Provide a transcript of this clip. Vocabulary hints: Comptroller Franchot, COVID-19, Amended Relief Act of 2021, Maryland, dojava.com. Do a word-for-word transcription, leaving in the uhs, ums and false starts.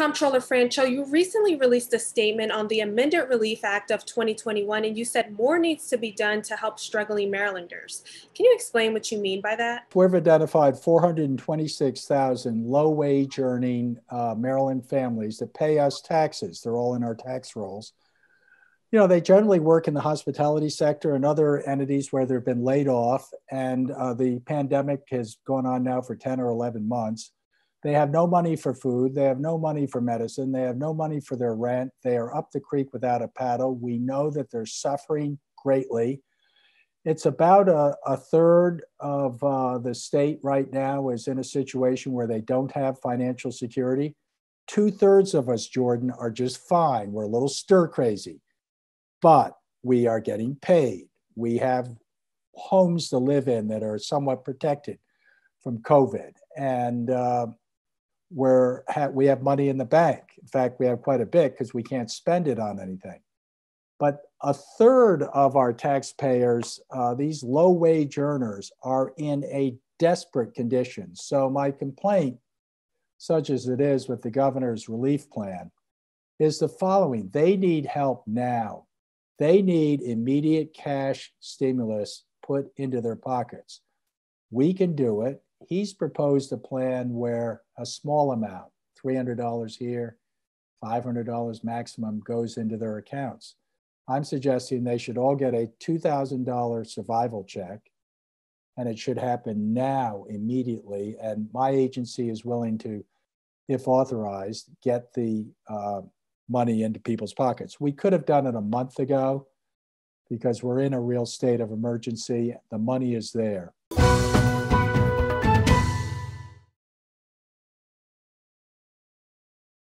Comptroller Franchot, you recently released a statement on the Amended Relief Act of twenty twenty-one, and you said more needs to be done to help struggling Marylanders. Can you explain what you mean by that? We've identified four hundred twenty-six thousand low-wage earning uh, Maryland families that pay us taxes. They're all in our tax rolls. You know, they generally work in the hospitality sector and other entities where they've been laid off, and uh, the pandemic has gone on now for ten or eleven months. They have no money for food. They have no money for medicine. They have no money for their rent. They are up the creek without a paddle. We know that they're suffering greatly. It's about a, a third of uh, the state right now is in a situation where they don't have financial security. Two thirds of us, Jordan, are just fine. We're a little stir crazy. But we are getting paid. We have homes to live in that are somewhat protected from COVID. And uh, we're ha we have money in the bank. In fact, we have quite a bit because we can't spend it on anything. But a third of our taxpayers, uh, these low-wage earners, are in a desperate condition. So my complaint, such as it is with the governor's relief plan, is the following. They need help now. They need immediate cash stimulus put into their pockets. We can do it. He's proposed a plan where a small amount, three hundred dollars here, five hundred dollars maximum, goes into their accounts. I'm suggesting they should all get a two thousand dollar survival check, and it should happen now, immediately. And my agency is willing to, if authorized, get the uh, money into people's pockets. We could have done it a month ago because we're in a real state of emergency. The money is there.